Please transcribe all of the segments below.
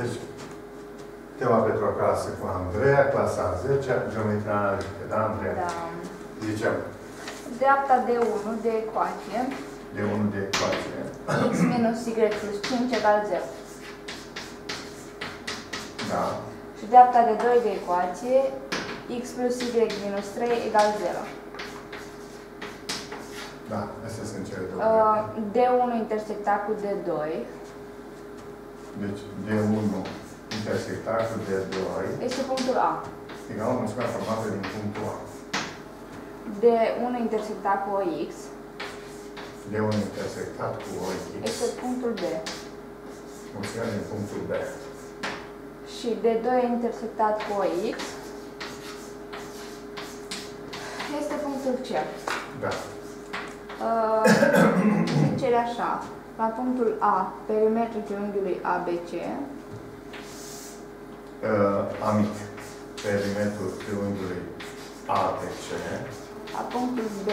Deci, tema pentru o clasă cu Andreea, clasa a 10-a, geometria analitică. Da, Andreea? Da. Zicem. Dreapta de 1 de ecuație. De 1 de ecuație. X minus Y plus 5 egal 0. Da. Și dreapta de 2 de ecuație. X plus Y minus 3 egal 0. Da, astea sunt cele două. D1 intersectat cu D2. Deci D1 intersectat cu D2 este punctul A. Egal măsura formată din punctul A. D1 intersectat cu OX. D1 intersectat cu OX este punctul B. Măsura din punctul B. Și D2 intersectat cu OX este punctul C. Da. Cere așa. La punctul A, perimetrul triunghiului ABC. Amic. Perimetrul triunghiului ABC. La punctul B,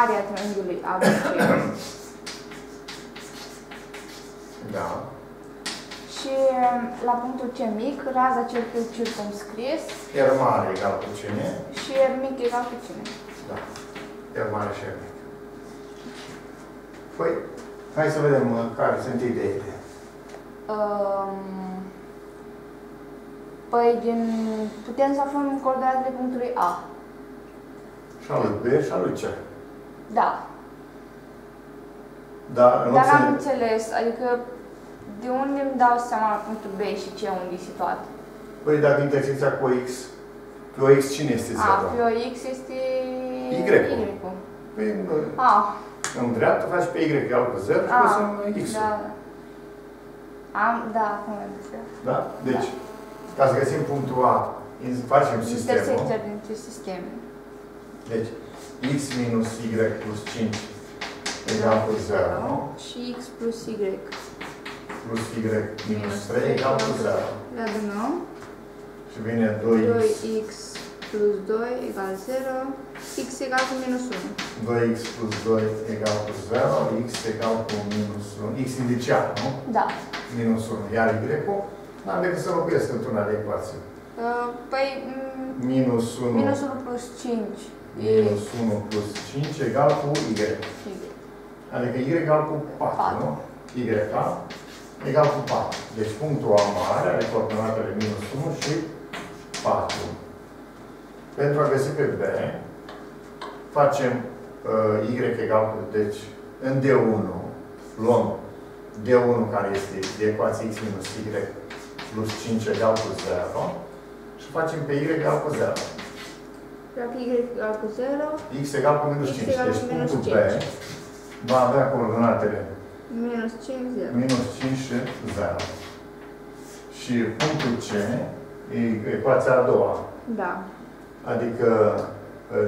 area triunghiului ABC. Da. Și la punctul C mic, raza cercului circumscris. R mare egal cu C mic. Și R mic egal cu C mic. Da. R mare și R mic. Păi, hai să vedem care sunt ideile. Păi, putem să aflăm coordonatele punctului A. Și al lui B și al lui C. Da. Dar am înțeles, adică de unde îmi dau seama la punctul B și C unde e situat? Păi, dacă intersecția cu OX, pe OX cine este ziua? A, pe OX este Y-ul. Păi, A. În dreapta faci pe Y egal cu 0 și păi sunt X-ul. Da. Da, acum am zis. Da? Deci, da. Ca să găsim punctul A, facem sistemul. Intersecția dintre sisteme. Deci, X minus Y plus 5 egal cu 0. Și X plus Y. Plus Y minus 3 egal cu 0. Da, din nou. Și vine 2X. 2X plus 2 egal 0. X egal cu minus 1. 2x plus 2 egal cu 0, x egal cu minus 1. X indiciat, nu? Da. Minus 1. Iar Y-ul, n-am decât să locuiesc într-una de ecuații. Păi... Minus 1... Minus 1 plus 5. Minus 1 plus 5 egal cu Y. Adică Y egal cu 4, nu? Y egal cu 4. Deci punctul A mare are coordonatele minus 1 și 4. Pentru a găsi pe B, facem Y egal cu, deci în D1 luăm D1 care este de ecuație X minus Y plus 5 egal cu 0 și facem pe Y egal cu 0. Dacă Y egal cu 0, X egal cu minus 5. Deci punctul B va avea coordonatele minus 5, 0. Minus 5 și 0. Și punctul C e ecuația a doua. Da. Adică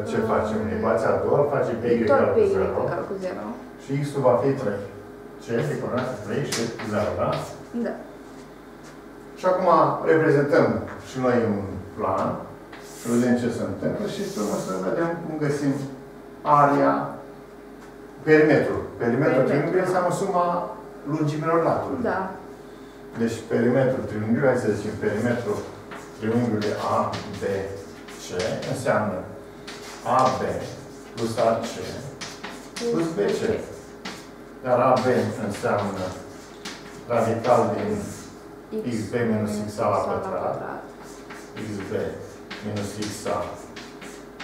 ce facem? Ecuația a doua face pe Y egal cu 0 și X-ul va fi 3. Ce este coordonată 3 și 0, da? Da. Și acum reprezentăm și noi un plan, să vedem ce se întâmplă și să vedem cum găsim area, perimetrul. Perimetrul triunghiului înseamnă suma lungimilor laturilor. Da. Deci perimetrul triunghiului, hai să zicem, perimetrul triunghiului ABC înseamnă AB plus AC plus BC. Dar AB înseamnă radical din XB minus XA la pătrat. XB minus XA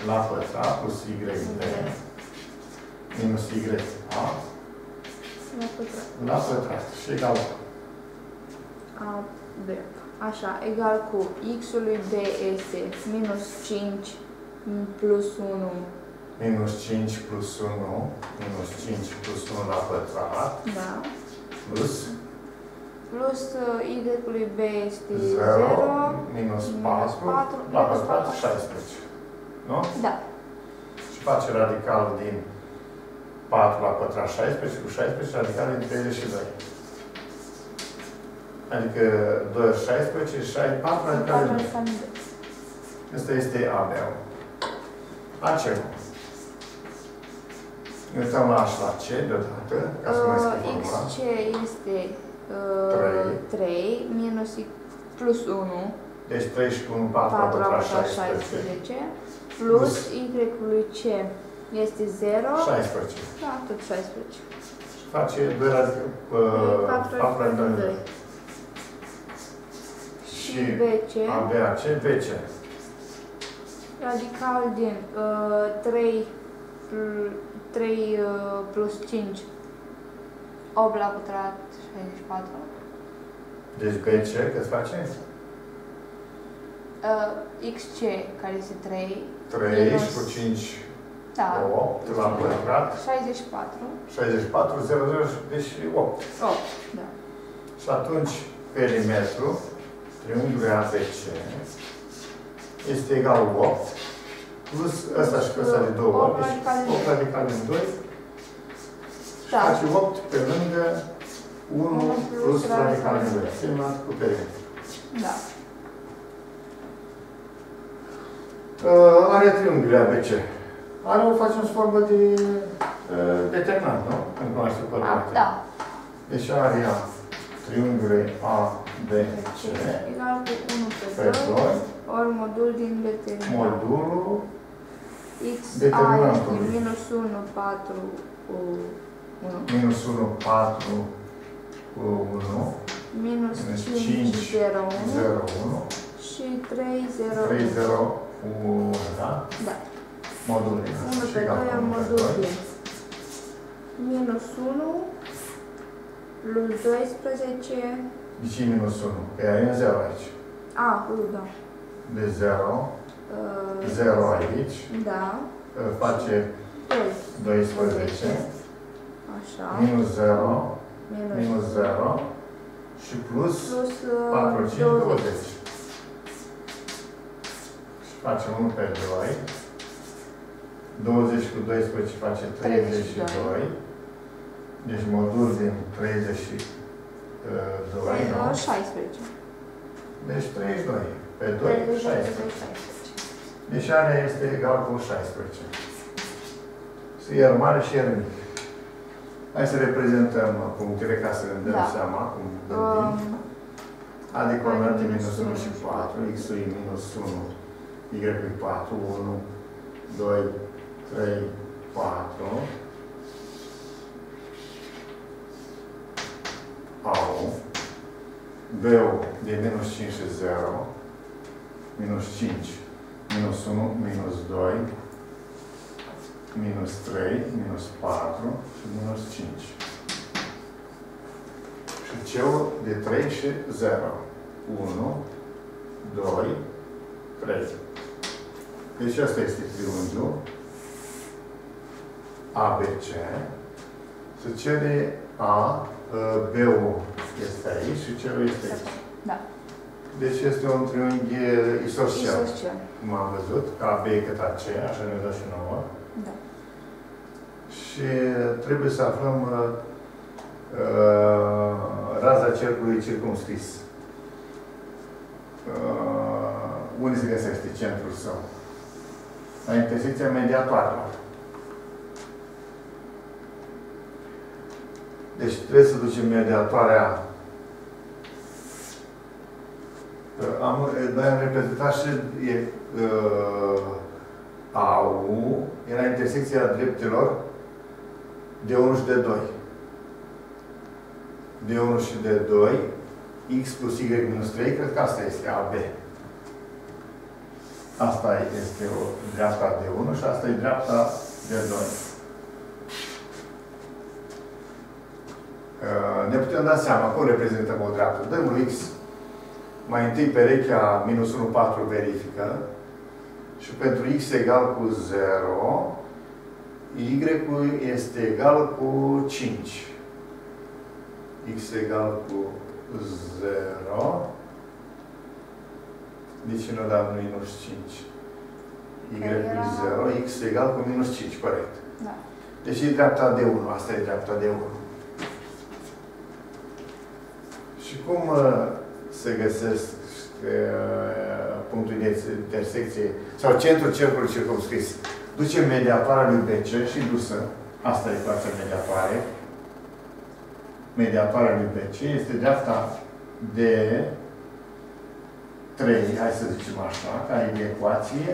la pătrat plus YB minus YA la pătrat. Și egal AB. Așa, egal cu X-ul lui B este minus 5 plus 1. Minus 5 plus 1. Minus 5 plus 1 la pătrat. Da. Plus Y-ul lui B este 0. Minus 4. La pătrat 16. Nu? Da. Și face radicalul din 4 la pătrat 16 cu 16 radicalul din 32. Adică 2 ori 16 și 4 radicalul din 32. Asta este AB-ul. AC-ul. Ne uităm la H la C deodată, ca să mai scrie formula. XC este 3 minus plus 1. Deci 31, 4 la 16. Plus Y-ului C este 0. 16. Da, tot 16. Face 2 la 4 la 2. Și BC. BC. Radical din 3 plus 5, 8 la pătrat, 64. Deci BC cât face? XC, care este 3 și cu 5, da, 8 la pătrat. 64, 0, 0, deci 8. 8, da. Și atunci perimetrul triunghiului ABC este egal cu 8, plus ăsta și ăsta de 2 ori, deci 8 radical din 2, și face 8 pe lângă 1 plus radical din 2, semnat cu perimetru. Da. Are triunghiul ABC. Are o facem sub formă de determinant, nu? În cunoaște părinte. Da. Deci area triunghiului ABC egal cu 1 pe 2. Ori modul din determinant. Modulul XA este minus 1, 4, 1. Minus 1, 4, 1. Minus 5, 0, 1. Și 3, 0, 3, 0, 1. Da? Da. Modul din. 1 pe 2 am modul din. Minus 1 plus 12. De ce minus 1? Că e în 0 aici. A, da. De 0, 0 aici, da. Face 12, așa. Minus 0, minus 0 și plus 4, 5, 20. Facem 1 pe 2, 20 cu 12 face 32, deci modul din 32, 16. Deci 32. Pe 2, 16. Deci area este egal cu 16. Să iar mare și iar mic. Hai să reprezentăm punctele ca să ne dăm seama cum gândim. A de coordonate minus 1 și 4, x-ul e minus 1, y e 4, 1, 2, 3, 4. A-ul. B-ul de minus 5 și 0. Minus 5, minus 1, minus 2, minus 3, minus 4 și minus 5. Și cel de 3 și 0. 1, 2, 3. Deci asta este triunghiul ABC. Se cere B-ul este aici și celul este aici. Da. Deci este un triunghi isoscel, cum am văzut, ca B cât AC, așa ne dă și nouă. Da. Și trebuie să aflăm raza cercului circumscris. Unde se găsește centrul său? La intersecția mediatoarelor. Deci trebuie să ducem mediatoarea. Noi am reprezentat și A-ul era intersecția dreptilor de 1 și de 2. De 1 și de 2, X plus Y minus 3, cred că asta este AB. Asta este o dreapta de 1 și asta e dreapta de 2. Ne putem da seama cum reprezentăm o dreaptă. Dăm lui X. Mai întâi perechea minus 1, 4 verifică și pentru X egal cu 0, Y este egal cu 5. X egal cu 0. Deci nu dăm minus 5. Y cu 0, X egal cu minus 5, corect. Da. Deci e dreapta de 1, asta e dreapta de 1. Și cum se găsesc punctul de intersecție sau centrul cercului circumscris. Ducem mediatoarea lui BC și dusă. Asta e ecuația mediatoare. mediatoarea lui BC este dreapta de 3, hai să zicem așa, care e de ecuație.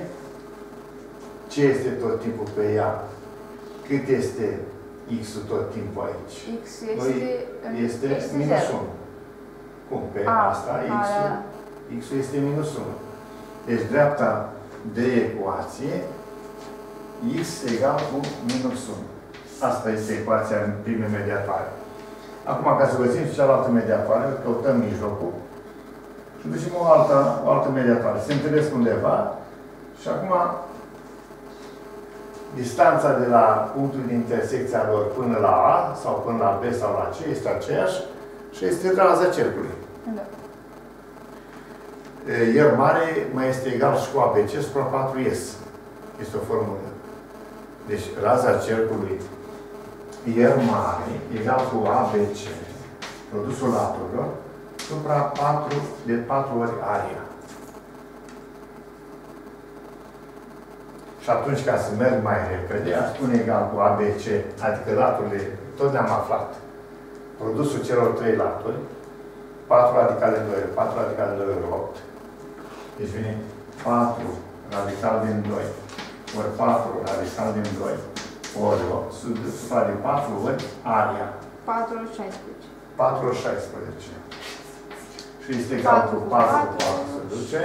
Ce este tot timpul pe ea? Cât este X-ul tot timpul aici? X este minus 1. Cum? Pe asta X-ul este minus 1. Deci dreapta de ecuație X egal cu minus 1. Asta este ecuația în prime mediatoare. Acum, ca să găsim și cealaltă mediatoare, căutăm mijlocul și ducem o altă mediatoare. Se întâlnesc undeva și acum distanța de la punctul de intersecția lor până la A sau până la B sau la C este aceeași și este raza cercului. Da. R mare mai este egal și cu ABC supra 4S. Este o formulă. Deci raza cercului R mare egal cu ABC, produsul laturilor, supra 4 de 4 ori area. Și atunci, ca să merg mai repede, aș spune egal cu ABC, adică laturile, tot le-am aflat. Produsul celor 3 laturi, 4 radical din 2, 4 radical din 2, 8. Deci vine 4 radical din 2, ori 4 radical din 2, ori 8, supra de 4 ori area. 4 ori 16. 4 ori 16. Și este egal cu 4 cu 4 se duce.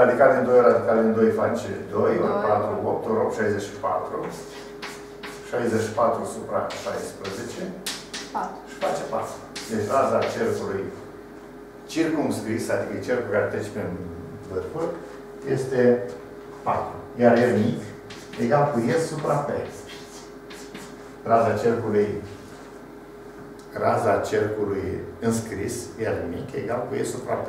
Radical din 2, radical din 2 face 2, ori 4, 8, ori 8, 64. 64 supra 16. 4. Și face 4. Deci raza cercului circumscris, adică cercul care trece prin vârful, este 4. Iar R mic egal cu S supra P. Raza cercului înscris, R mic egal cu S supra P.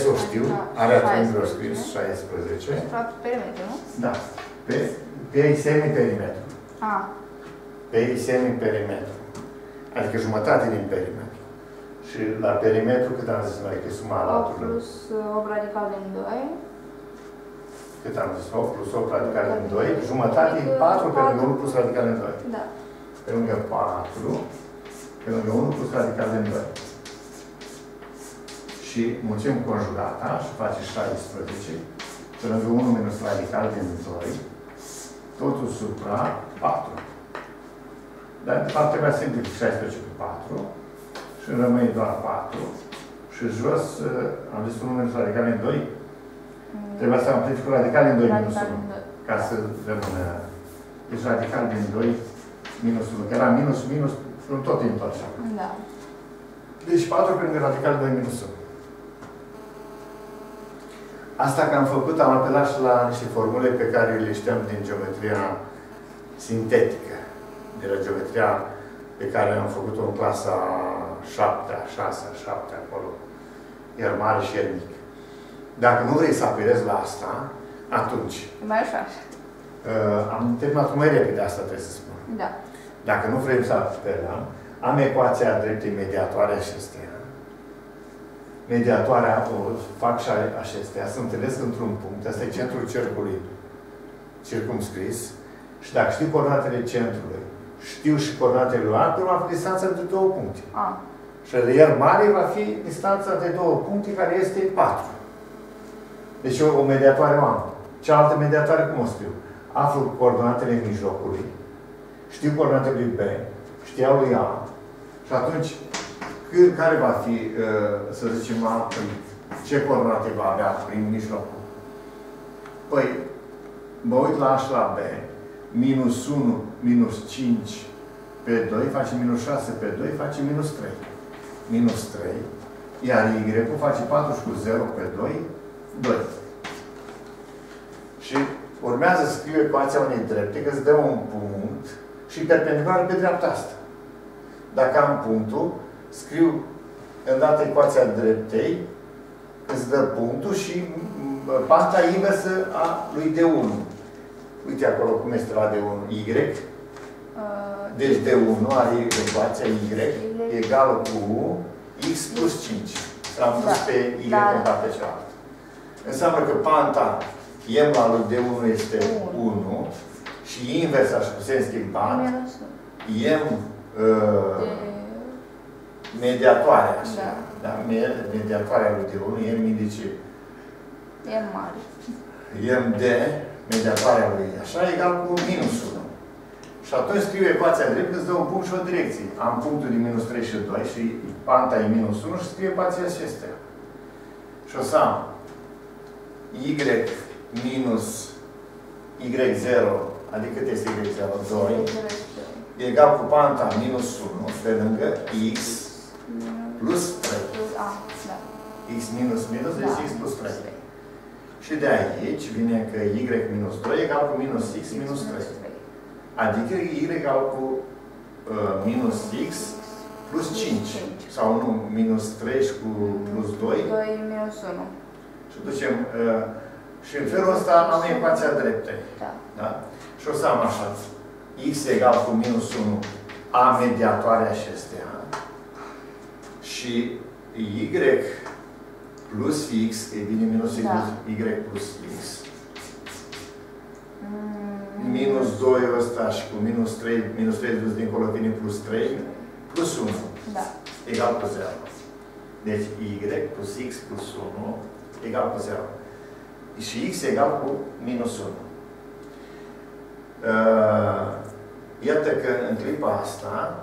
S-o știu, are triunghiul scris 16. Supra perimetru, nu? Da. Pe semiperimetru. Pe semiperimetru. Adică jumătate din perimetru. Și la perimetru, cât am zis noi, că e suma laturilor? 8 plus 8 radical din 2. Cât am zis? 8 plus 8 radical din 2. Jumătate din 4 pe lângă 1 plus radical din 2. Da. Pe lângă 4, pe lângă 1 plus radical din 2. Și mulțim conjugata și face 16, pe lângă 1 minus radical din 2, totul supra 4. Dar de fapt trebuia să simplific 16 cu 4 și rămâne doar 4. Și jos, am zis 1 minus radical din 2, trebuia să amplific radical din 2 minus 1, ca să rămână. Deci radical din 2 minus 1, că era minus minus, tot din tot așa. Da. Deci 4 pe lângă radical din 2 minus 1. Asta că am făcut, am apelat și la niște formule pe care le știam din geometria sintetică. De la geometria pe care am făcut-o în clasa 7-a, 6-a, 7-a, acolo. R mare și R mic. Dacă nu vrei să apelezi la asta, atunci... Mai ușor. Am terminat mai repede, asta trebuie să spun. Da. Dacă nu vrei să apelăm, am ecuația dreptei mediatoare acesteia. Mediatoarea o fac și acestea, se întâlnesc într-un punct. Asta e centrul cercului circumscris. Și dacă știu coordonatele centrului, știu și coordonatele lui arcului, va fi distanța între două puncte. Și R mare va fi distanța între două puncte, care este 4. Deci eu o mediatoare o am. Cealaltă mediatoare cum o scriu? Aflu coordonatele mijlocului, știu coordonatele lui B, știau lui A. Și atunci, care va fi, să zicem, ce coordonate va avea prin mijlocul? Păi, mă uit la A și la B. Minus 1, minus 5 pe 2, face minus 6 pe 2, face minus 3. Minus 3. Iar Y-ul face 4 și cu 0 pe 2, 2. Și urmează să scriu ecuația unei drepte, că îți dă un punct și perpendicular pe dreapta asta. Dacă am punctul, scriu îndată ecuația dreptei, îți dă punctul și partea inversă a lui D1. Uite acolo cum este la D1, Y. Deci D1 are ecuația Y egală cu X plus 5. L-am pus pe Y în partea cealaltă. Înseamnă că panta M la lui D1 este 1 și invers, așa cum se înscrie panta, M mediatoare, așa. Da. Da? Mediatoarea lui D1, MDC. M mare. MD, mediatoarea lui, așa, egal cu minusul. Și atunci scriu ecuația drept, îți dă un punct și o direcție. Am punctul din minus 3 și 2 și panta e minus 1 și scriu ecuația acestea. Și o să am y minus y0, adică cât este y0? 2, egal cu panta minus 1, pe lângă x plus 3. X minus minus, deci x plus 3. Și de aici vine că y minus 2 egal cu minus x minus 3. Adică y egal cu minus x plus 5. Sau nu, minus 3 cu plus 2. 2 minus 1. Și ducem... și în felul ăsta am ecuația dreptă. Da. Da? Și o să am așa. X egal cu minus 1 a mediatoare acestea. Și y plus x, e bine minus y, da. Y plus x. Minus 2 ăsta și cu minus 3, minus 3 dus dincolo vine plus 3, plus 1. Da. Egal cu 0. Deci y plus x plus 1 egal cu 0. Și x egal cu minus 1. Iată că în clipa asta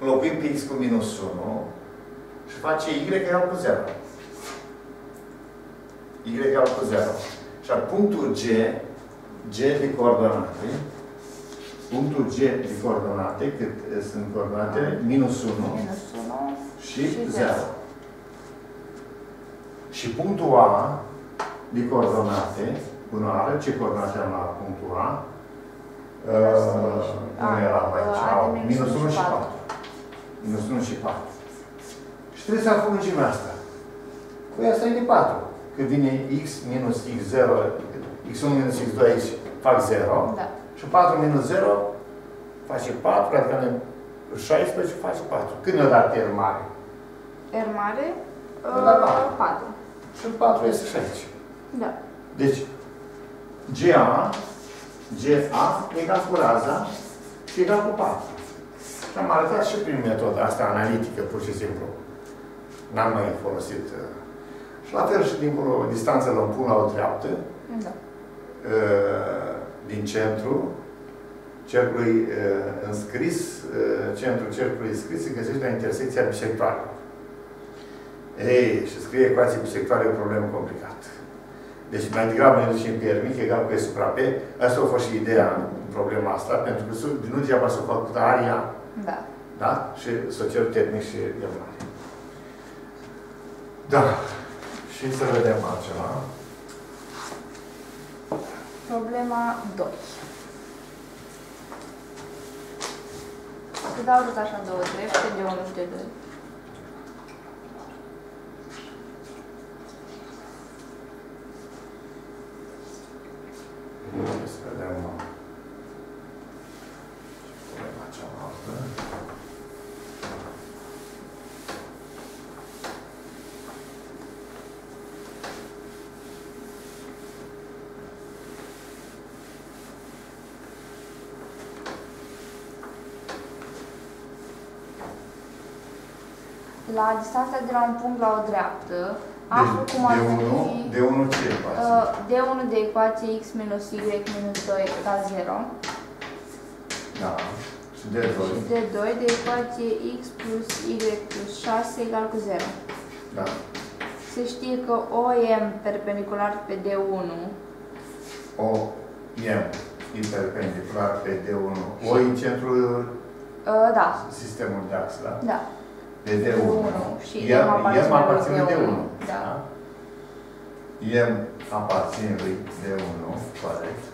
înlocuim pe x cu minus 1 și face y egal cu 0. Y egal cu 0. Și punctul G, G de coordonate, punctul G de coordonate, cât sunt coordonatele, minus 1, minus 1 și 0. Și punctul A de coordonate, bunoară, ce coordonate am la punctul A? Nu era aici, minus 1 și 4. Minus 1 și 4. Și trebuie să aflungim asta. Cu asta e de 4. Că vine x minus x0, x1 minus x2 aici fac 0. Da. Și 4 minus 0 face 4, adică 16 face 4. Când ne-a dat R mare? R mare? 4. Și 4 este 16. Da. Deci, GA egal cu raza și egal cu 4. Și am arătat și prin metoda asta analitică, pur și simplu. N-am mai folosit. Și la fel și dincolo, distanța îl pun la o treaptă. Da. Din centru, cercului înscris, centrul cercului înscris se găsește la intersecția bisectoarelor. Ei, și scrie ecuații bisectoare, e o problemă complicată. Deci, mai degrabă ne ducem pe R mic egal cu E supra P. Asta a fost și ideea în problema asta, pentru că nu degeaba s-a făcut aria. Da. Da? Și s-o cer termic și E mare. Da. Și să vedem altceva. Problema 2. Îți dau tot așa două drepte, G1 și G2. Să vedem problema cealaltă. La distanța de la un punct la o dreaptă, aflu cum ar fi... D1 ce ecuație? D1 de ecuație x minus y minus 2 egal 0. Da. Și D2? Și D2 de ecuație x plus y plus 6 egal cu 0. Da. Se știe că OM perpendicular pe D1... OM e perpendicular pe D1. O în centrul... da. Sistemul de ax, da? Da. De D1. El aparține de D1. Da. El aparține lui D1, corect.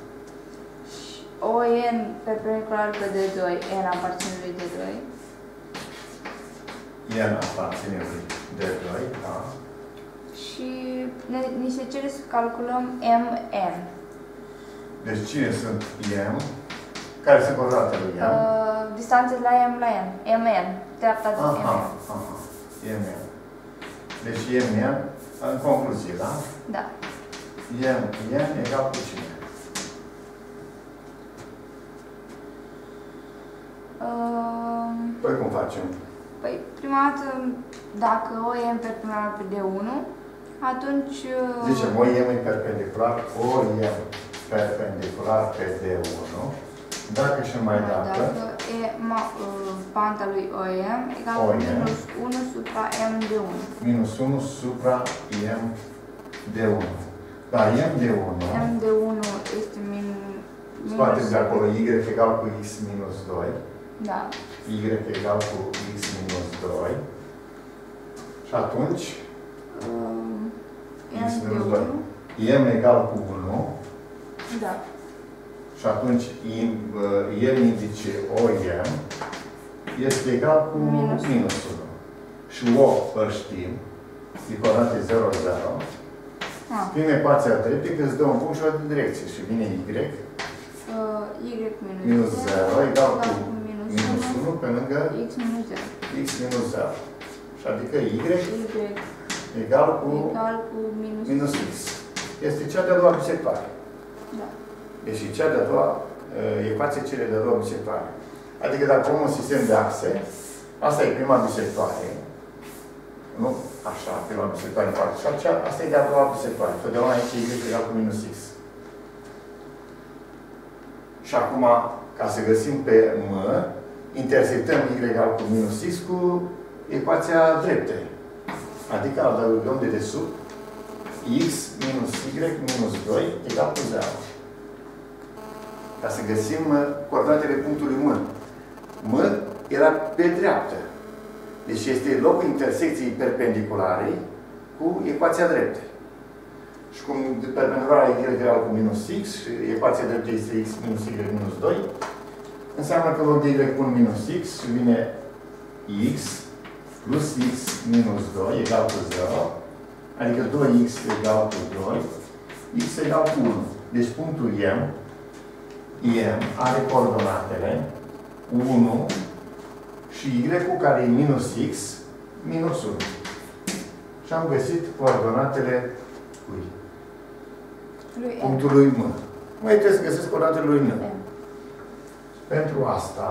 Și ON perpendicular pe D2, N aparține lui D2. N aparține lui D2, da. Și ni se cere să calculăm MN. Deci cine sunt M? Care sunt coordonatele lui M? Distanțele la M la N. MN. Dreapta de MN. MN. Deci MN, în concluzie, da? Da. MN egal cu cine? Păi cum facem? Păi, prima dată, dacă o e în perpendicular pe D1, atunci... Zicem, o e în perpendicular, o e perpendicular pe D1, dacă și mai dată... Dacă e panta lui OM egal cu minus 1 supra M D1. Minus 1 supra M D1. Da, M D1... M D1 este minus... Scoateți de acolo y egal cu x minus 2. Da. Y egal cu x minus 2. Și atunci... x minus 2. M egal cu 1. Da. Și atunci M indice OM este egal cu minus 1. Și O îl știm. Ecoanate 0, 0. Prin ecuația dreptică îți dă un punct și o direcție. Și vine Y. Y minus 0 egal cu minus 1 pe lângă X minus 0. X minus 0. Și adică Y egal cu minus X. Este cea de-a doua bisectoare. Da. Deci e cea de-a doua, ecuație cele de-a doua bisectoare. Adică dacă am un sistem de axe, asta e prima bisectoare. Nu? Așa, prima bisectoare în parte. Și asta e de-a doua bisectoare. Totdeauna aici e Y egal cu minus X. Și acum, ca să găsim pe M, intersectăm Y egal cu minus X cu ecuația dreptei. Adică adăugăm de desubt X minus Y minus 2 egal cu 0. Ca să găsim coordonatele punctului M. M era pe dreapta. Deci este locul intersecției perpendiculare cu ecuația dreptei. Și cum perpendiculara e Y egal cu minus X, și ecuația dreptă este X minus Y minus 2, înseamnă că loc de Y pun minus X și vine X plus X minus 2 egal cu 0, adică 2X egal cu 2, X egal cu 1. Deci punctul M are coordonatele 1 și Y care e minus X minus 1. Și am găsit coordonatele lui. Punctul lui M. Mai trebuie să găsesc coordonatele lui M. Pentru asta...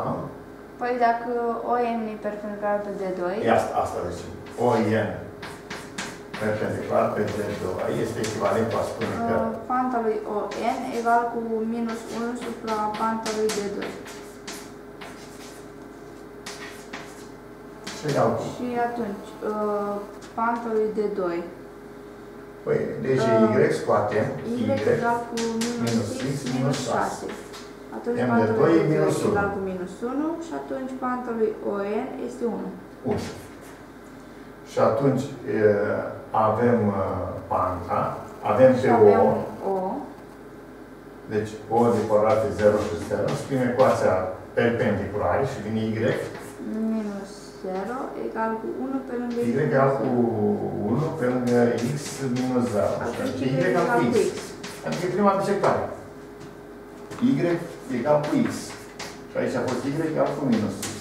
Păi dacă OM e perpendicular pe D2... E asta zicem. OM perpendicular pe D2 este echivalent cu a spune că... Panta lui ON egal cu minus 1 supra panta lui D2. Și atunci, panta lui D2... Păi, deci Y scoatem, Y egal cu minus X minus 6. Atunci panta lui D2 egal cu minus 1 și atunci panta lui ON este 1. 1. Și atunci avem panta, avem pe O. Deci O de coordonate 0 și 0. Scrim ecuația perpendiculară și vine Y. Minus 0 egal cu 1 pe lângă Y. Y egal cu 1 pe lângă X minus 0. Atunci Y egal cu X. Adică prima bisectoare. Y egal cu X. Și aici a fost Y egal cu minus X.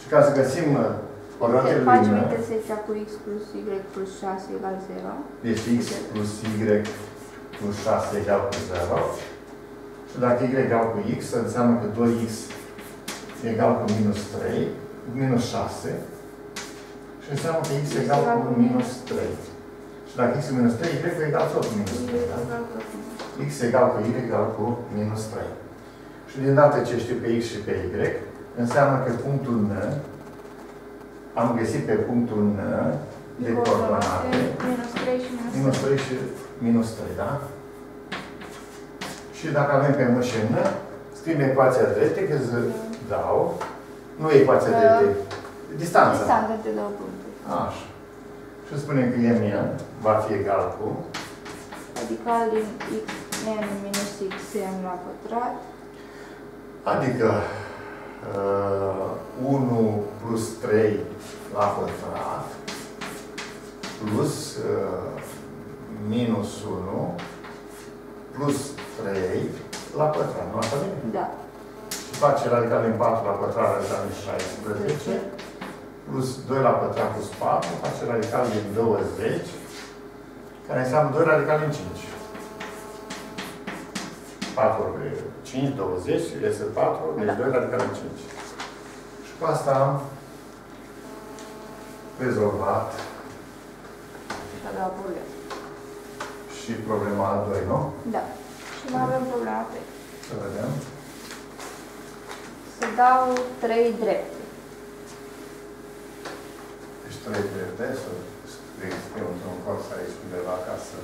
Și ca să găsim coordonatele lui M... Facem intersecția cu X plus Y plus 6 egal 0. Deci X plus Y plus 6 egal cu 0. Și dacă Y egal cu X, înseamnă că 2X egal cu minus 3. Minus 6 și înseamnă că X egal cu minus 3. Și dacă X e minus 3, Y egal tot cu minus 3. Da? X egal cu Y egal cu minus 3. Și din dată ce știu pe X și pe Y, înseamnă că punctul N, am găsit pe punctul N de coordonate minus 3 și minus 3, da? Și dacă avem pe M și N, scrim ecuația dreptă, că îți dau nu e ecuația dreptei. Distanța. Distanța de două puncte. Așa. Și spunem că M va fi egal cu... Radical din Xn minus Xn la pătrat. Adică 1 plus 3 la pătrat plus minus 1 plus 3 la pătrat. Nu așa bine? Da. Face radical din 4 la pătrat, radical din 16, plus 2 la pătrat plus 4, face radical din 20, care înseamnă 2 radical din 5. 4 ori 5, 20, este 4, deci 2 radical din 5. Cu asta am rezolvat și problema a 2, nu? Da. Și mai avem problema a 3. Să vedem. Să dau 3 drepte. Deci 3 drepte, să scriu într-un colț aici undeva ca să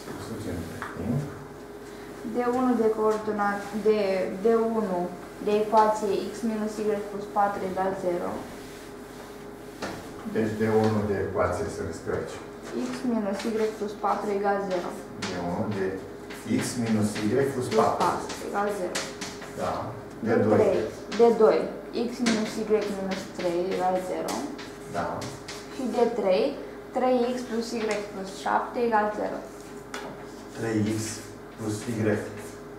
se suge între timp. D1 de coordonat, D1 de ecuație x minus y plus 4 egal 0. Deci D1 de ecuație să scriu aici. X minus y plus 4 egal 0. D1 de x minus y plus 4 egal 0. Da. D2. D2. X minus y minus 3 egal 0. Da. Și D3. 3x plus y plus 7 egal 0. 3x plus y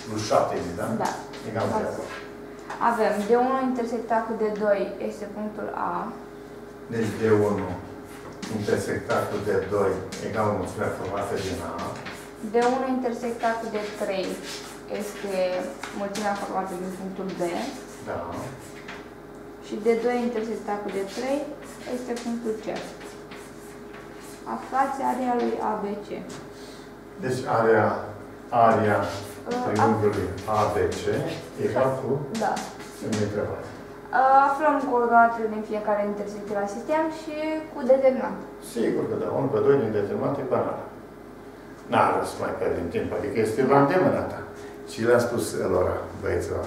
plus 7 da? Da. Egal 0. Avem D1 intersectat cu D2 este punctul A. Deci D1 intersectat cu D2 egal mulțimea formată din A. D1 intersectat cu D3 este mulțimea formată din punctul B. Da. Și D2 intersectat cu D3 este punctul C. Aflați area lui ABC. Deci area triunghiului ABC egal cu? Da. Semnul întrebare. Aflăm coordonatele din fiecare intersecție la sistem și cu determinante. Sigur că da. 1 pe 2 din determinante e banală. N-ar să mai pierdem timp, adică este la îndemâna ta. Și le-am spus lor, băieților,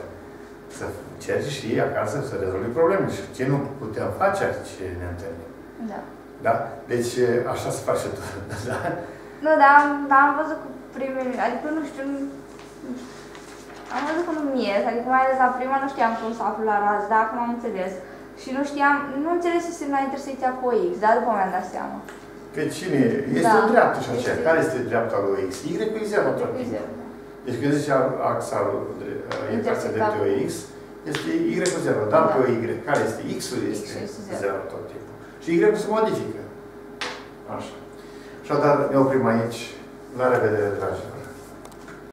să cerci și ei acasă să rezolvi probleme. Și ce nu putem face, ce ne întâlnim. Da. Da? Deci așa se face tot. Da? Nu, dar am văzut cu primele, adică nu știu, am văzut că nu mi-e, adică mai ales la prima nu știam cum să aflu la raz, dar acum am înțeles. Și nu știam, nu înțelesesem la intersecția cu OX, dar după mi-am dat seama. Pe cine este o dreaptă și aceea? Care este dreapta lui OX? Y cu Y tot timpul. Deci când zice axa ecuației de OX, este Y cu Y, dar pe Y, care este X-ul, este 0 tot timpul. Și Y se modifică. Așa. Așadar, ne oprim aici. La revedere, dragilor!